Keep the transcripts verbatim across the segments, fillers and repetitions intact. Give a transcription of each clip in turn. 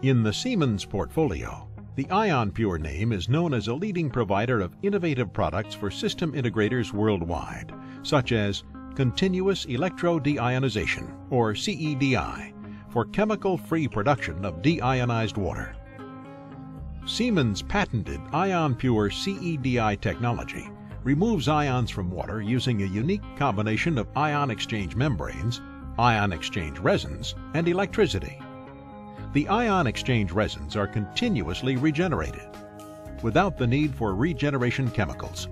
In the Siemens portfolio, the IonPure name is known as a leading provider of innovative products for system integrators worldwide, such as continuous electro-deionization, or C E D I, for chemical-free production of deionized water. Siemens' patented IonPure C E D I technology removes ions from water using a unique combination of ion exchange membranes, ion exchange resins, and electricity. The ion exchange resins are continuously regenerated, without the need for regeneration chemicals.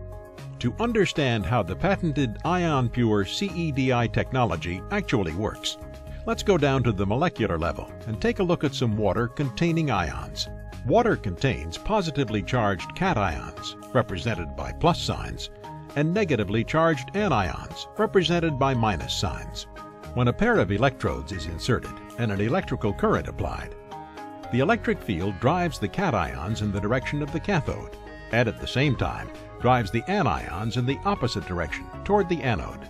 To understand how the patented IonPure C E D I technology actually works, let's go down to the molecular level and take a look at some water containing ions. Water contains positively charged cations, represented by plus signs, and negatively charged anions, represented by minus signs. When a pair of electrodes is inserted and an electrical current applied, the electric field drives the cations in the direction of the cathode, and at the same time drives the anions in the opposite direction, toward the anode.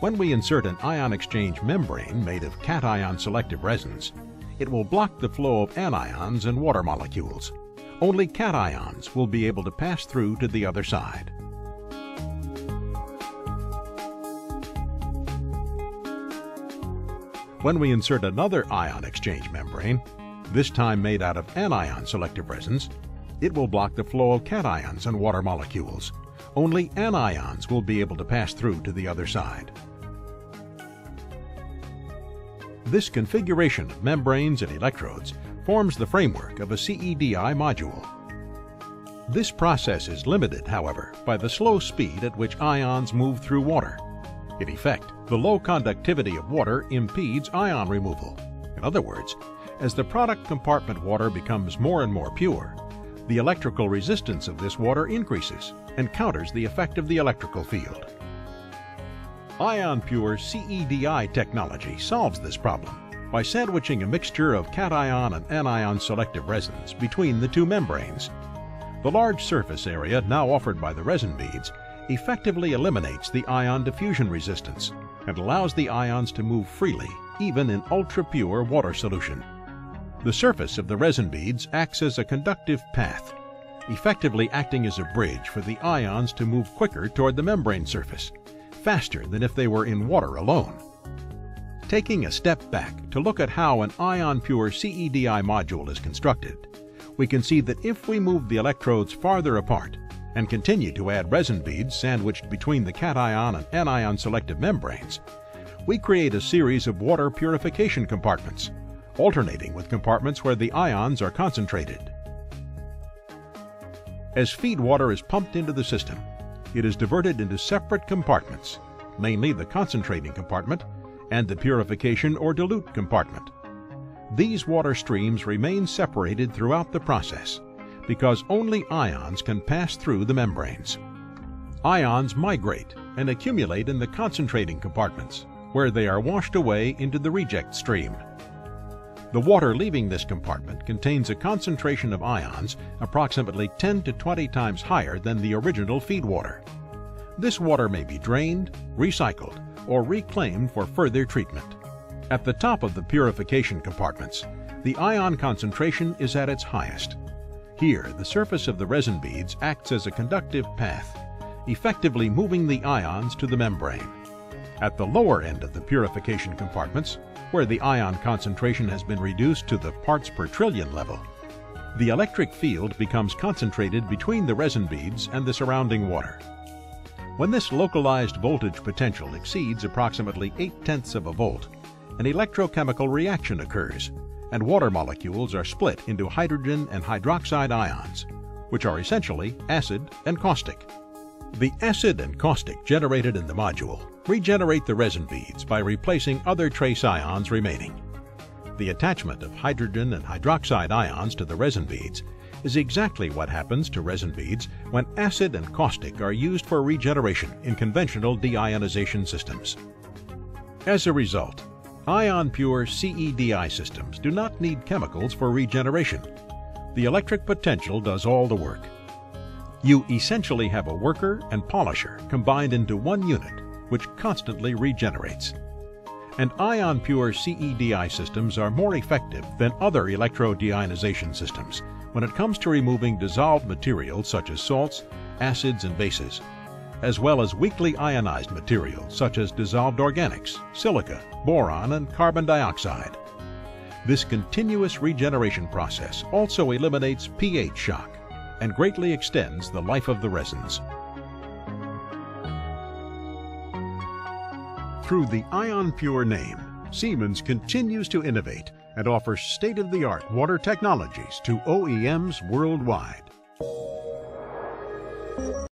When we insert an ion exchange membrane made of cation-selective resins, it will block the flow of anions and water molecules. Only cations will be able to pass through to the other side. When we insert another ion exchange membrane, this time made out of anion-selective resins, it will block the flow of cations and water molecules. Only anions will be able to pass through to the other side. This configuration of membranes and electrodes forms the framework of a C E D I module. This process is limited, however, by the slow speed at which ions move through water. In effect, the low conductivity of water impedes ion removal. In other words, as the product compartment water becomes more and more pure, the electrical resistance of this water increases and counters the effect of the electrical field. IonPure C E D I technology solves this problem by sandwiching a mixture of cation and anion-selective resins between the two membranes. The large surface area now offered by the resin beads effectively eliminates the ion diffusion resistance and allows the ions to move freely, even in ultra-pure water solution. The surface of the resin beads acts as a conductive path, effectively acting as a bridge for the ions to move quicker toward the membrane surface, faster than if they were in water alone. Taking a step back to look at how an IonPure C E D I module is constructed, we can see that if we move the electrodes farther apart, and continue to add resin beads sandwiched between the cation and anion selective membranes, we create a series of water purification compartments, alternating with compartments where the ions are concentrated. As feed water is pumped into the system, it is diverted into separate compartments, mainly the concentrating compartment and the purification or dilute compartment. These water streams remain separated throughout the process, because only ions can pass through the membranes. Ions migrate and accumulate in the concentrating compartments, where they are washed away into the reject stream. The water leaving this compartment contains a concentration of ions approximately ten to twenty times higher than the original feed water. This water may be drained, recycled, or reclaimed for further treatment. At the top of the purification compartments, the ion concentration is at its highest. Here, the surface of the resin beads acts as a conductive path, effectively moving the ions to the membrane. At the lower end of the purification compartments, where the ion concentration has been reduced to the parts per trillion level, the electric field becomes concentrated between the resin beads and the surrounding water. When this localized voltage potential exceeds approximately eight-tenths of a volt, an electrochemical reaction occurs, and water molecules are split into hydrogen and hydroxide ions, which are essentially acid and caustic. The acid and caustic generated in the module regenerate the resin beads by replacing other trace ions remaining. The attachment of hydrogen and hydroxide ions to the resin beads is exactly what happens to resin beads when acid and caustic are used for regeneration in conventional deionization systems. As a result, IonPure C E D I systems do not need chemicals for regeneration. The electric potential does all the work. You essentially have a worker and polisher combined into one unit, which constantly regenerates. And IonPure C E D I systems are more effective than other electrodeionization systems when it comes to removing dissolved materials such as salts, acids, and bases, as well as weakly ionized materials such as dissolved organics, silica, boron, and carbon dioxide. This continuous regeneration process also eliminates pH shock and greatly extends the life of the resins. Through the IonPure name, Siemens continues to innovate and offers state-of-the-art water technologies to O E Ms worldwide.